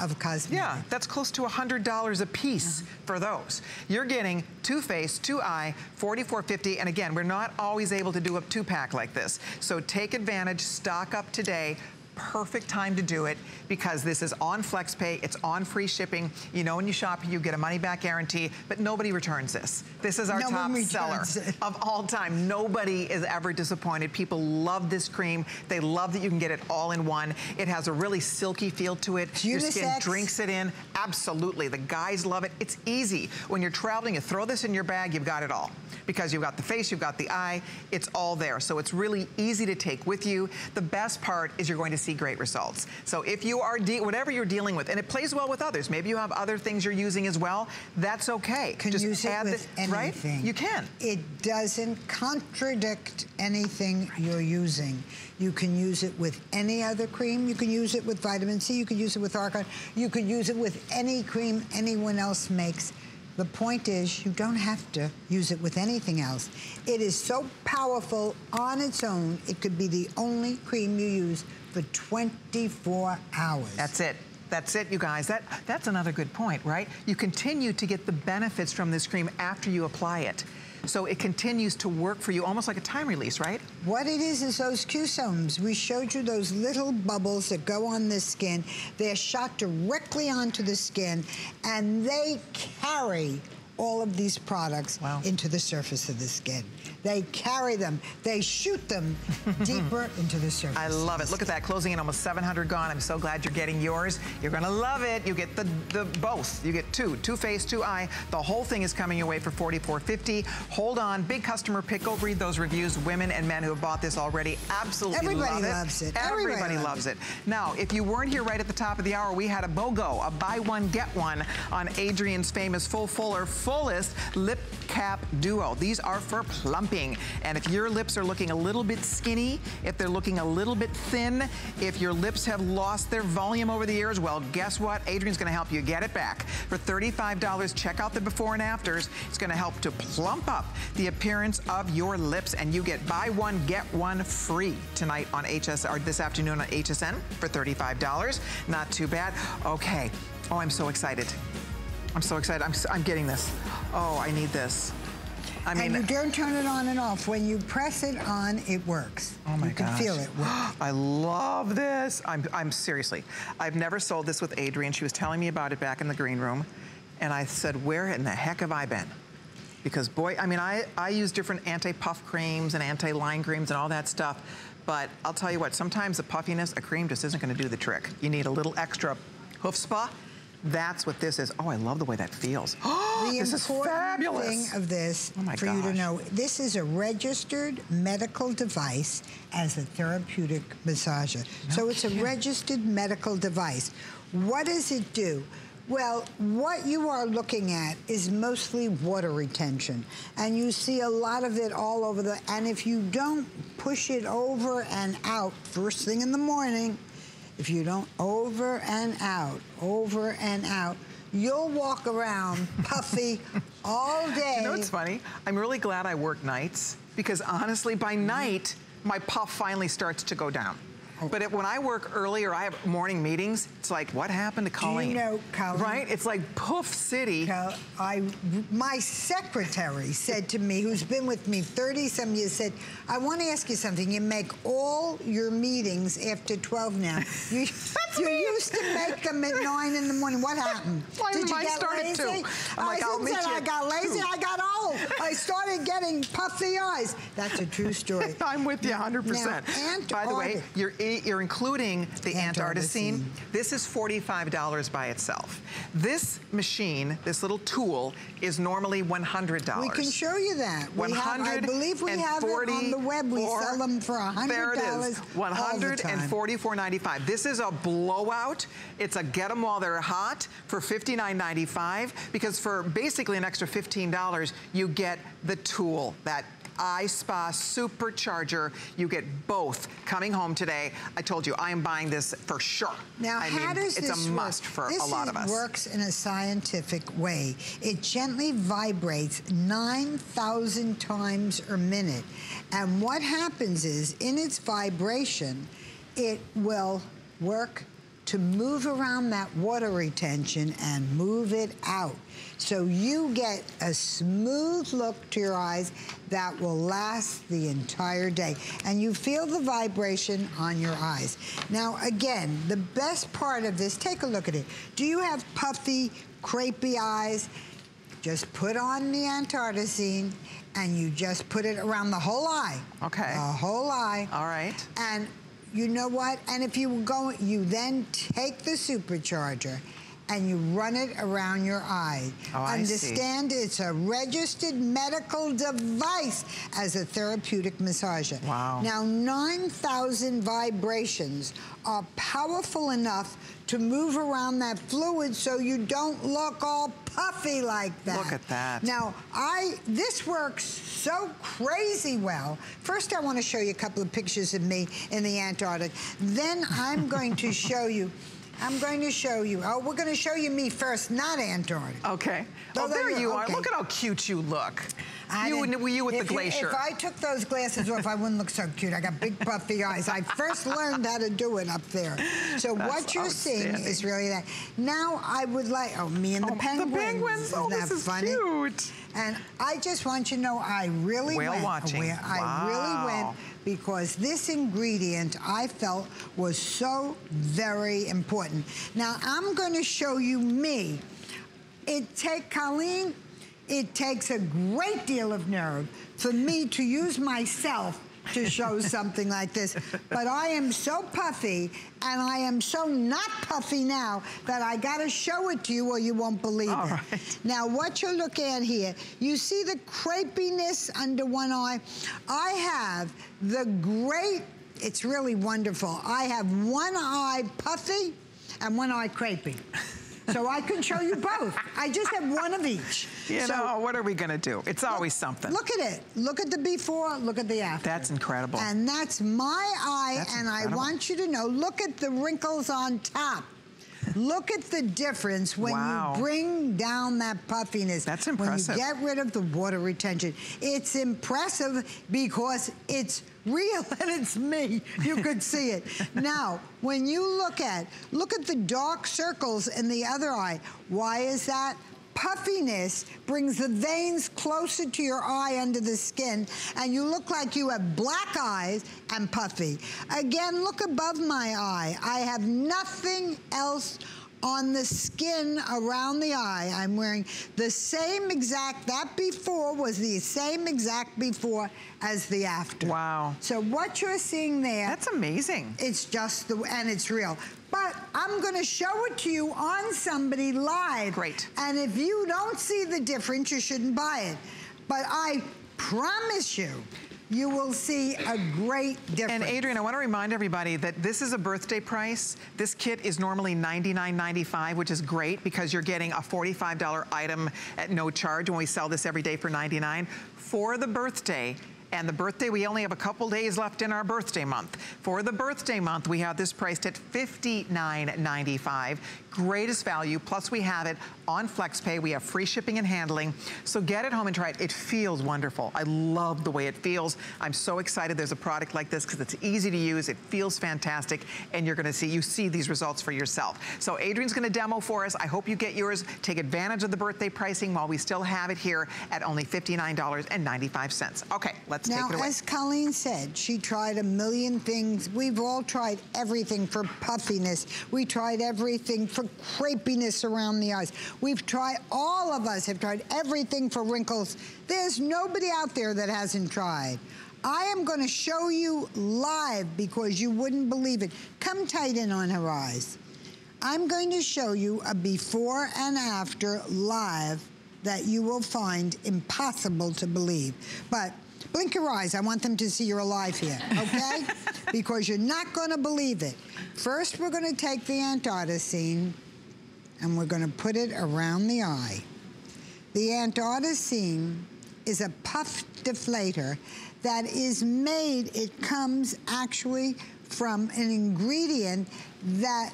of cosmetics. Yeah, that's close to $100 a piece for those. You're getting 2 face, 2 eye, $44.50. And again, we're not always able to do a 2-pack like this. So take advantage, stock up today. Perfect time to do it because this is on FlexPay, it's on free shipping. You know, when you shop, you get a money-back guarantee, but nobody returns this. This is our top seller of all time. Nobody is ever disappointed. People love this cream. They love that you can get it all in one. It has a really silky feel to it. Your skin drinks it in. Absolutely. The guys love it. It's easy. When you're traveling, you throw this in your bag, you've got it all. Because you've got the face, you've got the eye, it's all there. So it's really easy to take with you. The best part is you're going to see great results. So if you are, whatever you're dealing with, and it plays well with others, maybe you have other things you're using as well, that's okay. Just use it with anything. Right? You can. It doesn't contradict anything you're using. You can use it with any other cream. You can use it with vitamin C. You can use it with argan. You can use it with any cream anyone else makes. The point is, you don't have to use it with anything else. It is so powerful on its own, it could be the only cream you use for 24 hours. That's it. That's it, you guys. That's another good point, right? You continue to get the benefits from this cream after you apply it. So it continues to work for you, almost like a time release, right? What it is those Q-zones. We showed you those little bubbles that go on the skin. They're shot directly onto the skin, and they carry all of these products into the surface of the skin. They carry them. They shoot them deeper into the surface. I love it. Look at that. Closing in almost 700 gone. I'm so glad you're getting yours. You're going to love it. You get the both. You get 2 face, 2 eye. The whole thing is coming your way for $44.50. Hold on. Big customer pick. Go read those reviews. Women and men who have bought this already absolutely love it. Everybody loves it. Everybody loves it. Now, if you weren't here right at the top of the hour, we had a BOGO, a buy one, get one on Adrienne's famous fullest lip cap duo. These are for plumping. And if your lips are looking a little bit skinny, if they're looking a little bit thin, if your lips have lost their volume over the years, well, guess what? Adrienne's going to help you get it back. For $35, check out the before and afters. It's going to help to plump up the appearance of your lips, and you get buy one, get one free tonight on HSN, or this afternoon on HSN for $35. Not too bad. Okay. Oh, I'm so excited. I'm so excited. I'm getting this. Oh, I need this. I mean, and you don't turn it on and off. When you press it on, it works. Oh my gosh. You can feel it work. I love this. I'm seriously, I've never sold this with Adrienne. She was telling me about it back in the green room. And I said, where in the heck have I been? Because boy, I mean, I use different anti-puff creams and anti-line creams and all that stuff. But I'll tell you what, sometimes the puffiness, a cream just isn't gonna do the trick. You need a little extra hoof spa. That's what this is. Oh, I love the way that feels. Oh, this is fabulous. The important thing of this, for you to know, this is a registered medical device as a therapeutic massager. So it's a registered medical device. What does it do? Well, what you are looking at is mostly water retention, and you see a lot of it all over the, and if you don't push it over and out first thing in the morning, if you don't over and out, you'll walk around puffy all day. You know what's funny? I'm really glad I work nights, because honestly, by night, my puff finally starts to go down. But when I work early or I have morning meetings, it's like, what happened to Colleen? Do you know, Colleen? Right? It's like poof city. My secretary said to me, who's been with me 30-some years, said, I want to ask you something. You make all your meetings after 12 now. You used to make them at 9 in the morning. What happened? Well, did you get lazy? I'm like, I'll meet you. I got lazy. I got old. I started getting puffy eyes. That's a true story. I'm with you 100%. By the way, you're including the Antartisine. This is $45 by itself. This machine, this little tool, is normally $100. We can show you that. I believe we have it on the web. We sell them for $100. There it is. $144.95. This is a blowout. It's a get them while they're hot for $59.95, because for basically an extra $15, you get the tool, that iSpa Supercharger. You get both coming home today. I told you, I am buying this for sure. Now, I mean, it's a must for a lot of us. This works in a scientific way. It gently vibrates 9,000 times a minute. And what happens is, in its vibration, it will work to move around that water retention and move it out. So you get a smooth look to your eyes that will last the entire day. And you feel the vibration on your eyes. Now, again, the best part of this, take a look at it. Do you have puffy, crepey eyes? Just put on the Antartisine, and you just put it around the whole eye. Okay. The whole eye. All right. And you know what? And if you go, you then take the supercharger and you run it around your eye. Oh, understand, I see. It's a registered medical device as a therapeutic massager. Wow. Now, 9,000 vibrations are powerful enough to move around that fluid so you don't look all puffy like that. Look at that. Now, this works so crazy well. First, I want to show you a couple of pictures of me in the Antarctic. Then I'm going to show you. Oh, we're going to show you me first, not Antarctic. Okay. Oh, there you are. Look at how cute you look. You with the glacier. If I took those glasses off, I wouldn't look so cute. I got big puffy eyes. I first learned how to do it up there. So what you're seeing is really that. Now I would like, me and the penguins. The penguins, oh, this is cute. And I just want you to know, I really went. I really went, because this ingredient I felt was so very important. Now I'm going to show you me. Colleen, it takes a great deal of nerve for me to use myself to show something like this. But I am so puffy, and I am so not puffy now, that I gotta show it to you or you won't believe it. Right. Now, what you're looking at here, you see the crepiness under one eye? I have the great, it's really wonderful. I have one eye puffy and one eye crepey. So I can show you both. I just have one of each. You know, what are we gonna do? It's always something. Look at it. Look at the before, look at the after. That's incredible. And that's my eye, I want you to know, look at the wrinkles on top. Look at the difference when you bring down that puffiness. That's impressive. When you get rid of the water retention. It's impressive because it's real and it's me. You could see it. Now, when you look at the dark circles in the other eye, why is that? puffiness brings the veins closer to your eye under the skin, and you look like you have black eyes and puffy. Again, look above my eye. I have nothing else on the skin around the eye. I'm wearing the same exact, that before was the same exact before as the after. Wow. So what you're seeing there. That's amazing. It's just the, and it's real. But I'm gonna show it to you on somebody live. Great. And if you don't see the difference, you shouldn't buy it. But I promise you, you will see a great difference. And Adrienne, I want to remind everybody that this is a birthday price. This kit is normally $99.95, which is great because you're getting a $45 item at no charge when we sell this every day for $99 for the birthday. And the birthday, we only have a couple days left in our birthday month. For the birthday month, we have this priced at $59.95. Greatest value, plus we have it on FlexPay. We have free shipping and handling. So get it home and try it. It feels wonderful. I love the way it feels. I'm so excited there's a product like this because it's easy to use. It feels fantastic. And you're gonna see, you see these results for yourself. So Adrienne's gonna demo for us. I hope you get yours. Take advantage of the birthday pricing while we still have it here at only $59.95. Okay, let's take it away. Now, as Colleen said, she tried a million things. We've all tried everything for puffiness. We tried everything for crepiness around the eyes. We've tried, all of us have tried everything for wrinkles. There's nobody out there that hasn't tried. I am going to show you live because you wouldn't believe it. Come tight in on her eyes. I'm going to show you a before and after live that you will find impossible to believe. But blink your eyes. I want them to see you're alive here, okay? Because you're not going to believe it. First, we're going to take the antardocene, and we're going to put it around the eye. The antardocene is a puff deflator that is made, it comes actually from an ingredient that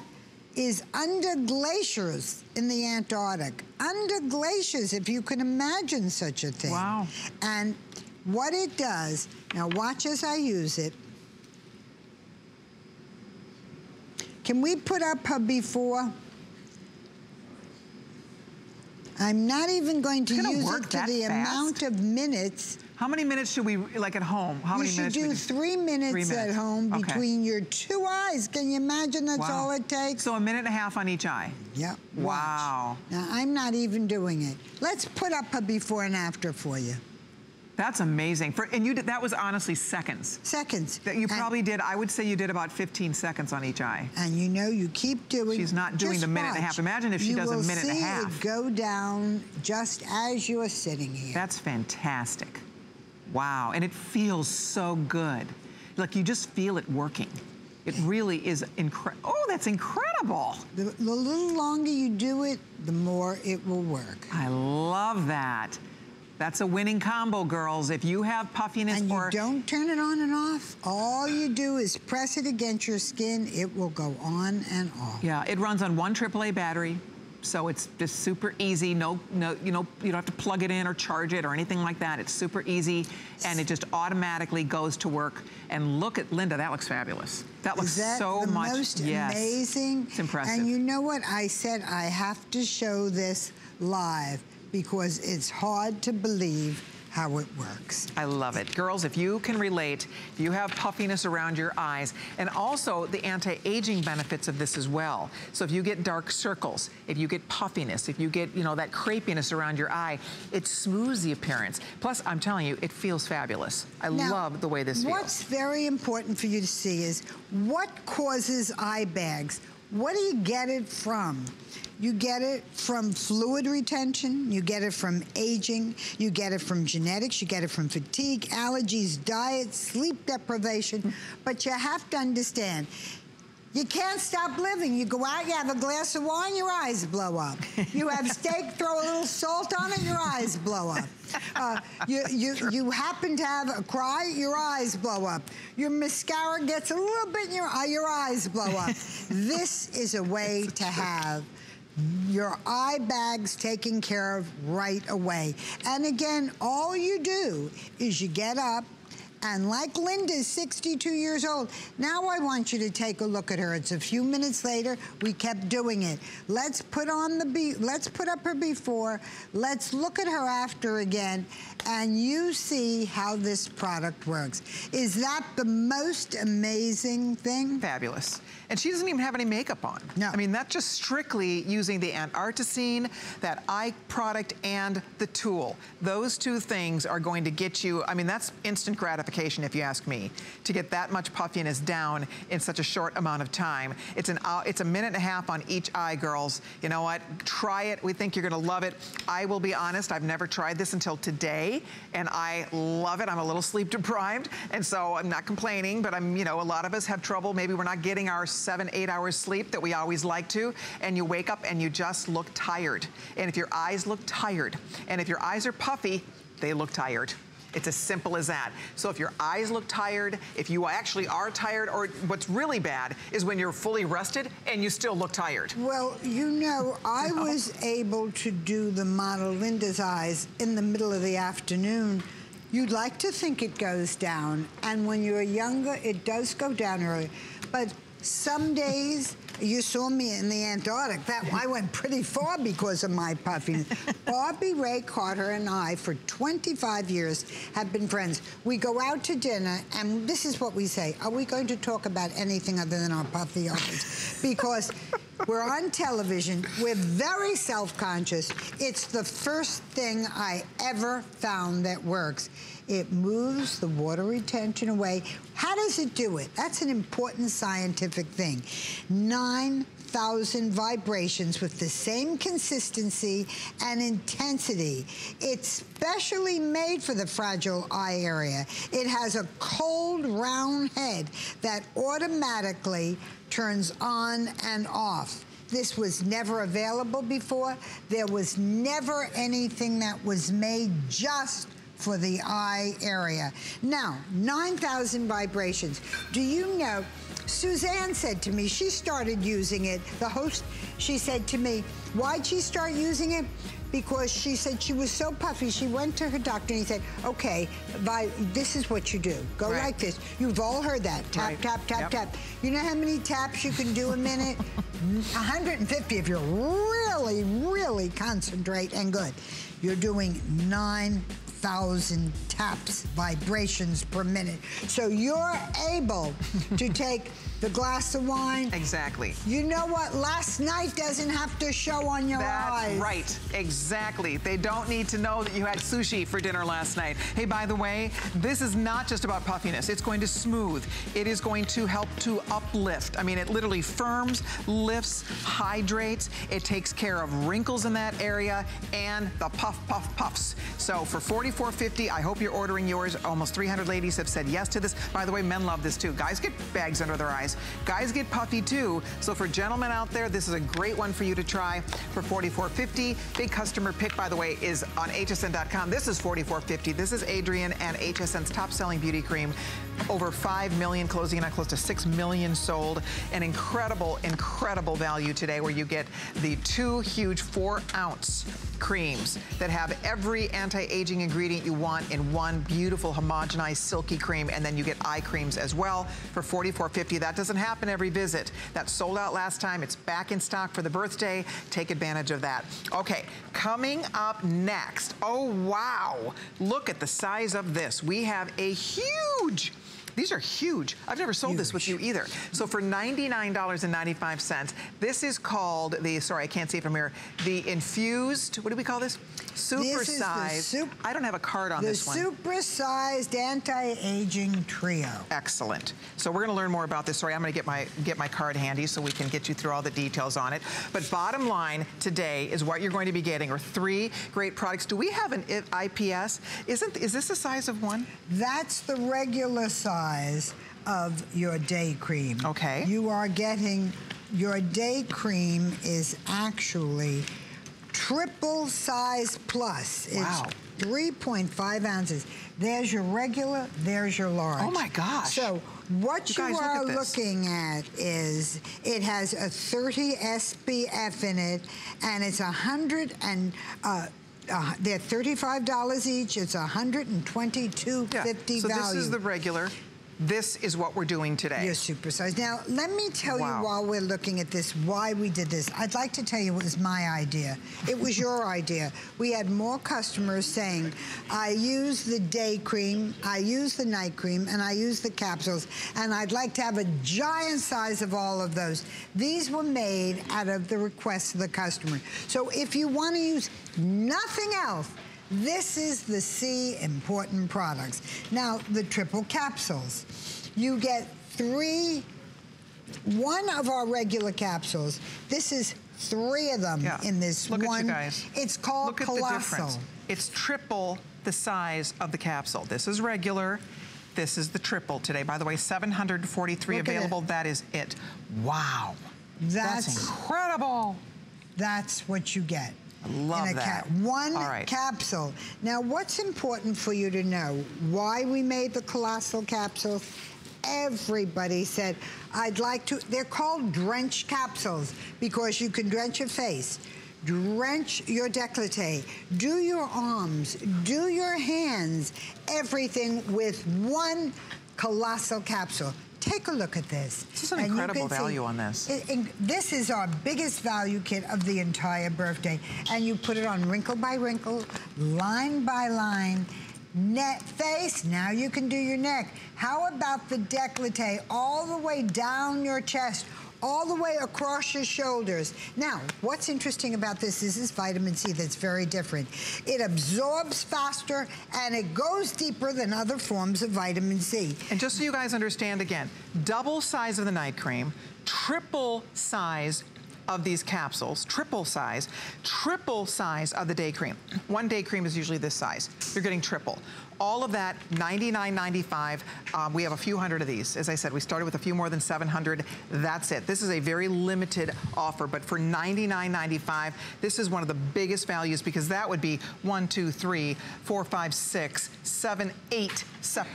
is under glaciers in the Antarctic. Under glaciers, if you can imagine such a thing. Wow. And what it does, now watch as I use it. Can we put up her before? I'm not even going to use it to the amount of minutes. How many minutes should we, like at home? How many minutes? You should do 3 minutes at home between your two eyes. Can you imagine that's all it takes? So a minute and a half on each eye. Yep. Wow. Now I'm not even doing it. Let's put up her before and after for you. That's amazing. And you did, that was honestly seconds. Seconds. That you probably did, I would say you did about 15 seconds on each eye. And you know, you keep doing. She's not doing the minute and a half. Imagine if she does a minute and a half. You will see it go down just as you're sitting here. That's fantastic. Wow, and it feels so good. Like you just feel it working. It really is incredible. Oh, that's incredible. The little longer you do it, the more it will work. I love that. That's a winning combo, girls. If you have puffiness and you don't turn it on and off, all you do is press it against your skin. It will go on and off. Yeah, it runs on one AAA battery, so it's just super easy. No, you know, you don't have to plug it in or charge it or anything like that. It's super easy, and it just automatically goes to work. And look at Linda. That looks fabulous. That looks so much. Is that the most amazing? It's impressive. And you know what? I said I have to show this live, because it's hard to believe how it works. I love it. Girls, if you can relate, if you have puffiness around your eyes, and also the anti-aging benefits of this as well. So if you get dark circles, if you get puffiness, if you get, you know, that crepiness around your eye, it smooths the appearance. Plus, I'm telling you, it feels fabulous. I love the way this feels. What's very important for you to see is what causes eye bags? What do you get it from? You get it from fluid retention, you get it from aging, you get it from genetics, you get it from fatigue, allergies, diet, sleep deprivation. But you have to understand, you can't stop living. You go out, you have a glass of wine, your eyes blow up. You have steak, throw a little salt on it, your eyes blow up. You happen to have a cry, your eyes blow up. Your mascara gets a little bit in your eye, your eyes blow up. This is a way to have your eye bags taken care of right away. And again, all you do is you get up And like Linda's 62 years old, now I want you to take a look at her. It's a few minutes later. We kept doing it. Let's put on the let's put up her before. Let's look at her after again, and you see how this product works. Is that the most amazing thing? Fabulous. And she doesn't even have any makeup on. No. I mean, that's just strictly using the antartisine, that eye product, and the tool. Those two things are going to get you, I mean, that's instant gratification if you ask me, to get that much puffiness down in such a short amount of time. It's a minute and a half on each eye, girls. You know what? Try it. We think you're going to love it. I will be honest, I've never tried this until today, and I love it. I'm a little sleep deprived, and so I'm not complaining, but I'm, you know, a lot of us have trouble. Maybe we're not getting our 7, 8 hours sleep that we always like to, and you wake up and you just look tired. And if your eyes look tired, and if your eyes are puffy, they look tired. It's as simple as that. So if your eyes look tired, if you actually are tired, or what's really bad is when you're fully rested and you still look tired. Well, you know, I was able to do the model Linda's eyes in the middle of the afternoon. You'd like to think it goes down, and when you're younger, it does go down early. But some days, you saw me in the Antarctic. That I went pretty far because of my puffiness. Bobby Ray Carter and I, for 25 years, have been friends. We go out to dinner, and this is what we say. Are we going to talk about anything other than our puffy eyes? Because we're on television. We're very self-conscious. It's the first thing I ever found that works. It moves the water retention away. How does it do it? That's an important scientific thing. 9,000 vibrations with the same consistency and intensity. It's specially made for the fragile eye area. It has a cold, round head that automatically turns on and off. This was never available before. There was never anything that was made just for the eye area. Now, 9,000 vibrations. Do you know, Suzanne said to me, she started using it, the host, she said to me, why'd she start using it? Because she said she was so puffy, she went to her doctor and he said, okay, this is what you do. Go like this. You've all heard that. Tap, tap, tap, tap. You know how many taps you can do a minute? 150 if you're really, really concentrate and good. You're doing 9,000 taps, vibrations per minute. So you're able to take the glass of wine. Exactly. You know what? Last night doesn't have to show on your eyes. That's right. Exactly. They don't need to know that you had sushi for dinner last night. Hey, by the way, this is not just about puffiness. It's going to smooth. It is going to help to uplift. I mean, it literally firms, lifts, hydrates. It takes care of wrinkles in that area and the puff, puff, puffs. So for $44.50, I hope you're ordering yours. Almost 300 ladies have said yes to this. By the way, men love this too. Guys get bags under their eyes. Guys get puffy too. So for gentlemen out there, this is a great one for you to try for $44.50. Big customer pick, by the way, is on hsn.com. This is $44.50. This is Adrienne and HSN's top-selling beauty cream. Over 5 million closing in on close to 6 million sold. An incredible, incredible value today where you get the two huge 4-ounce creams that have every anti-aging ingredient you want in one beautiful homogenized silky cream, and then you get eye creams as well for $44.50. That doesn't happen every visit. That sold out last time. It's back in stock for the birthday. Take advantage of that. Okay, coming up next. Oh, wow. Look at the size of this. We have a huge... These are huge. I've never sold this with you either. So for $99.95, this is called the, sorry, I can't see it from here, the infused, what do we call this? Supersized. I don't have a card on this one. The supersized anti-aging trio. Excellent. So we're going to learn more about this. Sorry, I'm going to get my card handy so we can get you through all the details on it. But bottom line today is what you're going to be getting are three great products. Do we have an IPS? Is this the size of one? That's the regular size of your day cream. Okay. You are getting your day cream is actually triple size plus. Wow. It's 3.5 ounces. There's your regular, there's your large. Oh my gosh. So what you are looking at is it has a 30 SPF in it, and it's 100 and They're $35 each. It's $122.50 value. So this is the regular. This is what we're doing today. You're supersized. Now, let me tell you while we're looking at this, why we did this. I'd like to tell you it was my idea. It was your idea. We had more customers saying, I use the day cream, I use the night cream, and I use the capsules, and I'd like to have a giant size of all of those. These were made out of the request of the customer. So if you want to use nothing else, this is the C important products. Now, the triple capsules. You get one of our regular capsules. This is 3 of them in this one. Look at you guys. It's called Colossal. Look at the difference. It's triple the size of the capsule. This is regular. This is the triple today. By the way, 743 available. That is it. Wow. That's incredible. That's what you get. Love in a that. One capsule. Now, what's important for you to know, why we made the colossal capsules? Everybody said, I'd like to, they're called drench capsules because you can drench your face, drench your décolleté, do your arms, do your hands, everything with one colossal capsule. Take a look at this. This is an incredible value on this. This is our biggest value kit of the entire birthday. And you put it on wrinkle by wrinkle, line by line, neck, face. Now you can do your neck. How about the décolleté all the way down your chest, all the way across your shoulders. Now, what's interesting about this is this vitamin C that's very different. It absorbs faster and it goes deeper than other forms of vitamin C. And just so you guys understand again, double size of the night cream, triple size of these capsules, triple size of the day cream. One day cream is usually this size. You're getting triple. All of that, $99.95. We have a few hundred of these. As I said, we started with a few more than 700. That's it. This is a very limited offer, but for $99.95, this is one of the biggest values because that would be 8 separate products in this one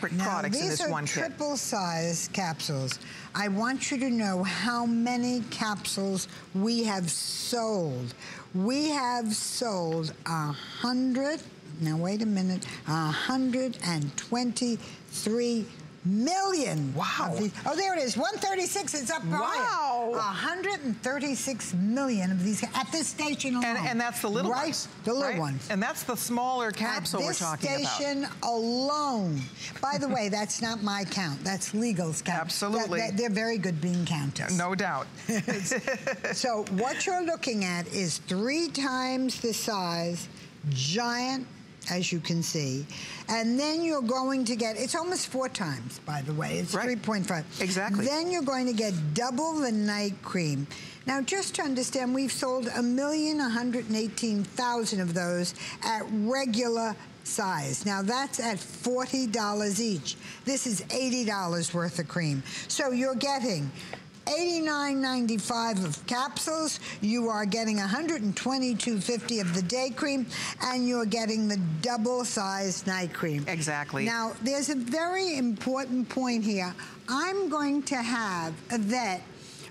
kit. Now, these are triple size capsules. I want you to know how many capsules we have sold. We have sold 100. Now, wait a minute, 123 million. Wow. Oh, there it is, 136, it's up. Wow. 136 million of these at this station alone. And that's the little ones. The little ones. And that's the smaller capsule we're talking about. At this station alone. By the way, that's not my count, that's Legal's count. Absolutely. They're very good bean counters. No doubt. So what you're looking at is 3 times the size, giant, as you can see, and then you're going to get, it's almost 4 times, by the way, it's 3.5. Exactly. Then you're going to get double the night cream. Now, just to understand, we've sold 1,118,000 of those at regular size. Now, that's at $40 each. This is $80 worth of cream. So you're getting $89.95 of capsules, you are getting $122.50 of the day cream, and you're getting the double-sized night cream. Exactly. Now, there's a very important point here. I'm going to have a vet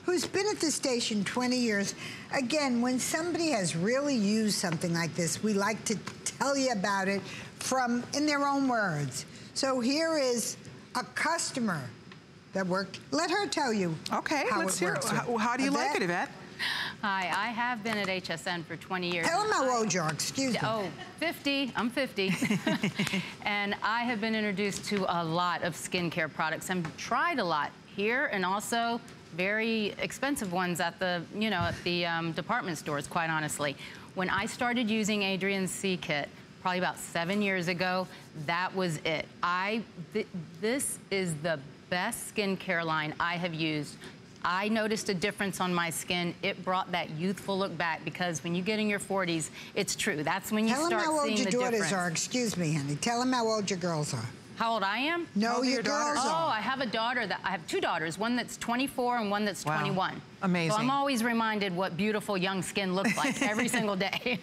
who's been at the station 20 years. Again, when somebody has really used something like this, we like to tell you about it from in their own words. So here is a customer that worked. Let her tell you. Okay, let's hear it. How do you like it, Yvette? Hi, I have been at HSN for 20 years. Tell them how old you are, excuse me. Oh, 50. I'm 50. And I have been introduced to a lot of skincare products. I've tried a lot here and also very expensive ones at the, you know, at the department stores, quite honestly. When I started using Adrienne's C Kit, probably about 7 years ago, that was it. This is the best skincare line I have used. I noticed a difference on my skin. It brought that youthful look back because when you get in your 40s, it's true. That's when you start seeing the difference. Tell them how old your daughters are. Excuse me, honey. Tell them how old your girls are. How old I am? No, your daughters are. Oh, I have a daughter that, I have 2 daughters, one that's 24 and one that's 21. Amazing. So I'm always reminded what beautiful young skin looks like every single day.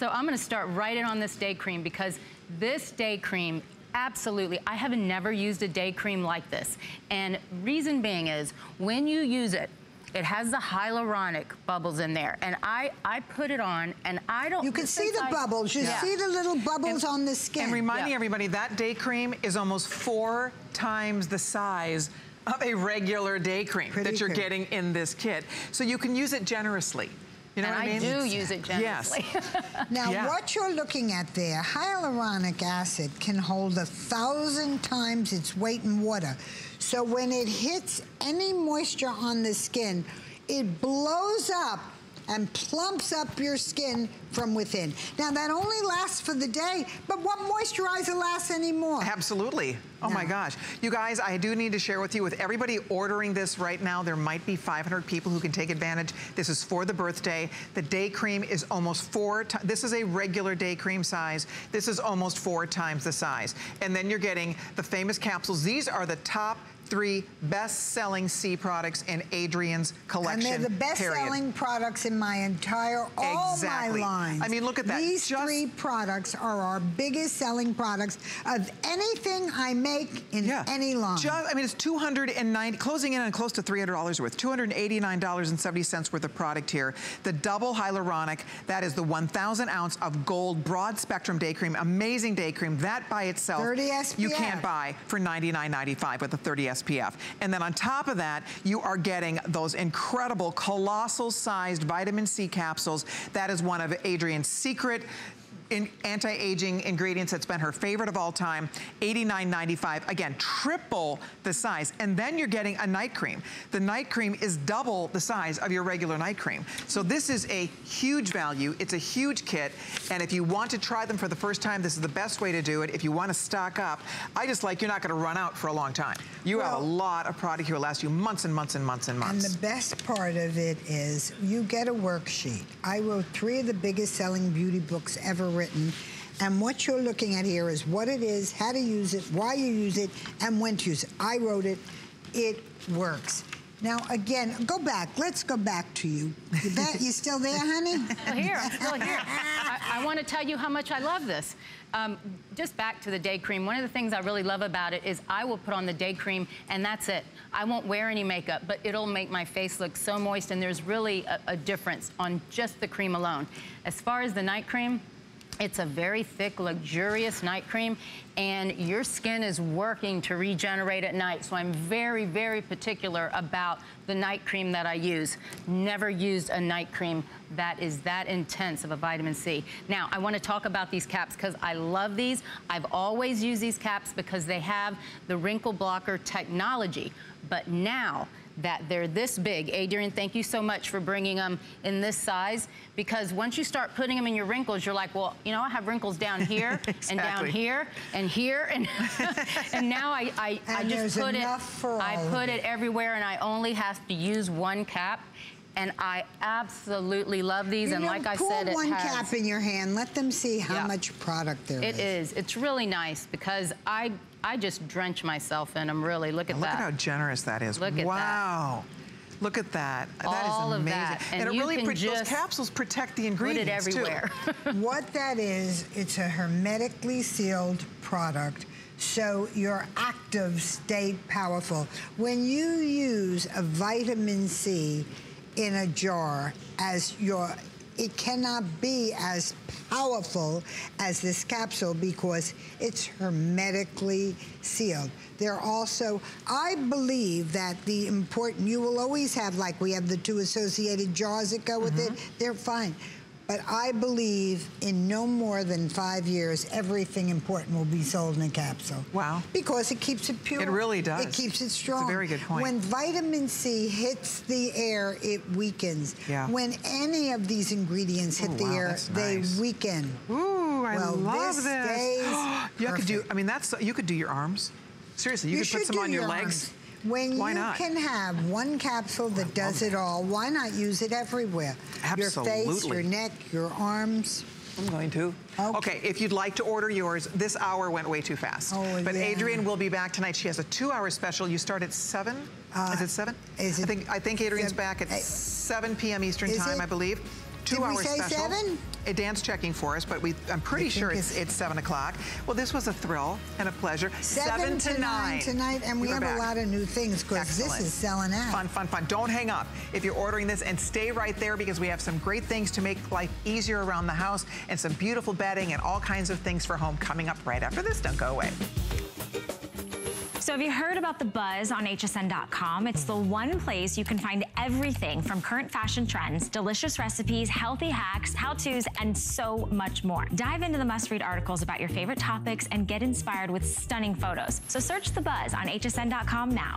So I'm gonna start right in on this day cream because this day cream, absolutely. I have never used a day cream like this. And reason being is when you use it, It has the hyaluronic bubbles in there. And I put it on and I don't... You can see the bubbles. You see the little bubbles on the skin. And reminding everybody, that day cream is almost 4 times the size of a regular day cream that you're getting in this kit. So you can use it generously. You know what I mean? I do use it generously. Yes. Now, what you're looking at there, hyaluronic acid can hold 1,000 times its weight in water. So when it hits any moisture on the skin, it blows up and plumps up your skin from within. Now, that only lasts for the day, but what moisturizer lasts anymore? Absolutely. Oh my gosh. You guys, I do need to share with you, with everybody ordering this right now, there might be 500 people who can take advantage. This is for the birthday. The day cream is almost 4 times, this is a regular day cream size. This is almost 4 times the size. And then you're getting the famous capsules. These are the top 3 best-selling C products in Adrienne's collection. And they're the best-selling products in my entire, all my lines. I mean, look at that. These 3 products are our biggest-selling products of anything I make in any line. Just, I mean, it's $290, closing in on close to $300 worth, $289.70 worth of product here. The double hyaluronic, that is the 1,000 ounce of gold broad-spectrum day cream, amazing day cream. That by itself, 30 SPF. You can't buy for $99.95 with a 30 SPF. And then on top of that, you are getting those incredible, colossal-sized vitamin C capsules. That is one of Adrienne's secret anti-aging ingredients that's been her favorite of all time, $89.95. Again, triple the size. And then you're getting a night cream. The night cream is double the size of your regular night cream. So this is a huge value. It's a huge kit. And if you want to try them for the first time, this is the best way to do it. If you want to stock up, I just like, you're not going to run out for a long time. You have a lot of product here that will last you months and months and months and months. And the best part of it is you get a worksheet. I wrote 3 of the biggest selling beauty books ever written, and what you're looking at here is what it is, how to use it, why you use it, and when to use it. I wrote it. It works. Now, again, go back. Let's go back to you. You still there, honey? Still here. I'm still here. I want to tell you how much I love this. Just back to the day cream, one of the things I really love about it is I will put on the day cream and that's it. I won't wear any makeup, but it'll make my face look so moist, and there's really a difference on just the cream alone. As far as the night cream, it's a very thick, luxurious night cream, and your skin is working to regenerate at night. So I'm very, very particular about the night cream that I use. Never used a night cream that is that intense of a vitamin C. Now, I want to talk about these caps because I love these. I've always used these caps because they have the wrinkle blocker technology, but now that they're this big. Adrienne, thank you so much for bringing them in this size, because once you start putting them in your wrinkles, you're like, well, you know, I have wrinkles down here and down here and here and and now I just put it, I put it everywhere, and I only have to use 1 cap. And I absolutely love these, and like I said, it has... Pour 1 cap in your hand. Let them see how much product there is. It is. It's really nice because I just drench myself in them, really. Look at that. Look at how generous that is. Look at that. Wow. Look at that. That is amazing. And it really, those capsules protect the ingredients, too. Put it everywhere. What that is, it's a hermetically sealed product. So your actives stay powerful. When you use a vitamin C in a jar as your, it cannot be as powerful as this capsule because it's hermetically sealed. They're also, I believe that the important, you will always have, like we have the 2 associated jars that go with it, they're fine. But I believe in no more than 5 years, everything important will be sold in a capsule. Wow. Because it keeps it pure. It really does. It keeps it strong. It's a very good point. When vitamin C hits the air, it weakens. Yeah. When any of these ingredients hit the air, they weaken. Ooh, I love this. Well, this stays perfect. I mean, that's, you could do your arms. Seriously, you could put some on your legs. When you can have 1 capsule that does it all, why not use it everywhere? Absolutely. Your face, your neck, your arms. I'm going to. Okay, if you'd like to order yours, this hour went way too fast. But Adrienne will be back tonight. She has a 2-hour special. You start at 7? Is it 7? I think Adrienne's back at 7 p.m. Eastern time, I believe. 2 hour special. Did we say seven? Dan's checking for us, but I'm pretty sure it's 7 o'clock. Well, this was a thrill and a pleasure. 7 to 9 tonight, and we have a lot of new things because this is selling out. Fun, fun, fun. Don't hang up if you're ordering this, and stay right there because we have some great things to make life easier around the house and some beautiful bedding and all kinds of things for home coming up right after this. Don't go away. So have you heard about The Buzz on hsn.com? It's the one place you can find everything from current fashion trends, delicious recipes, healthy hacks, how-tos, and so much more. Dive into the must-read articles about your favorite topics and get inspired with stunning photos. So search The Buzz on hsn.com now.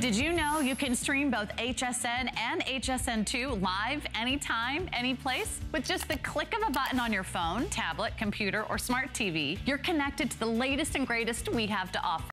Did you know you can stream both HSN and HSN2 live anytime, anyplace? With just the click of a button on your phone, tablet, computer, or smart TV, you're connected to the latest and greatest we have to offer.